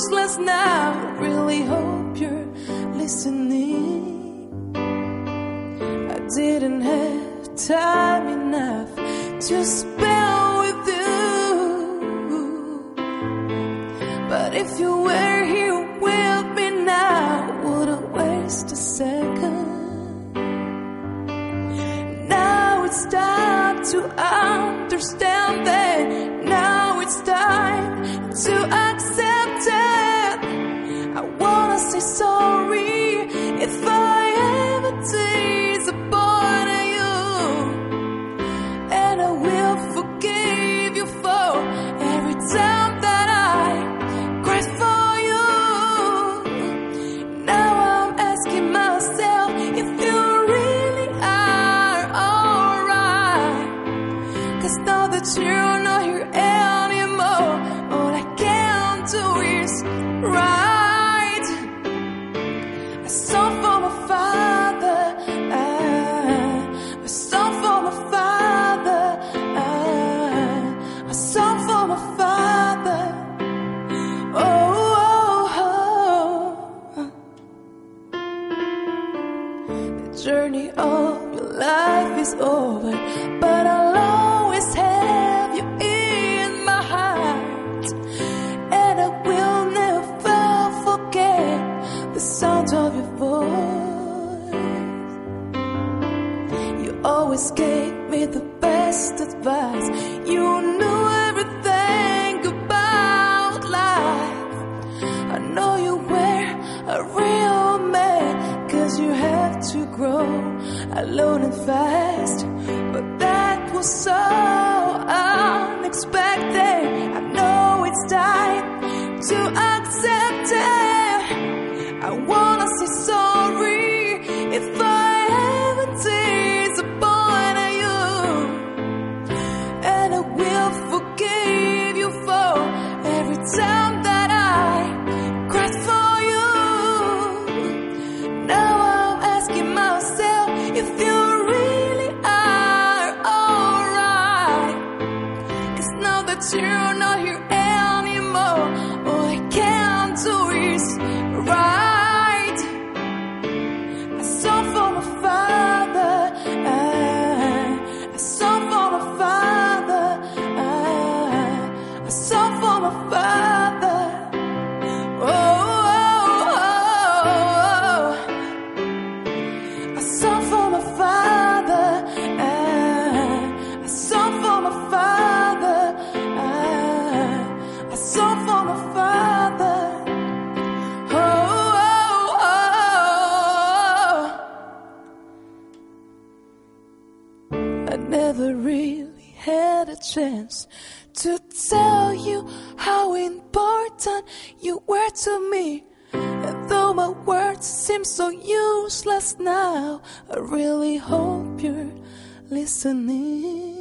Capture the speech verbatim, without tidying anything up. useless now. Really hope you're listening. I didn't have time enough to spend with you, but if you were here with me now, wouldn't waste a second. Now it's time to understand that. Now it's time to accept it. I wanna say sorry if I ever disappointed you, and I will forgive you for every time that I cried for you. Now I'm asking myself if you really are alright, 'cause now that you're not here anymore, right. A song for my father, ah. A song for my father, ah. A song for my father, oh, oh, oh. The journey of your life is over, but I'll always have you in my heart, and I will the sound of your voice. You always gave me the best advice. You knew everything about life. I know you were a real man, 'cause you had to grow alone and fast. But that was so unexpected. I know it's time to accept it. I wanna say sorry if I ever disappointed you, and I will forgive you for every time that I cried for you. Now I'm asking myself if you really are alright, 'cause now that you're not here anymore, all I can do is right. I never really had a chance to tell you how important you were to me. And though my words seem so useless now, I really hope you're listening.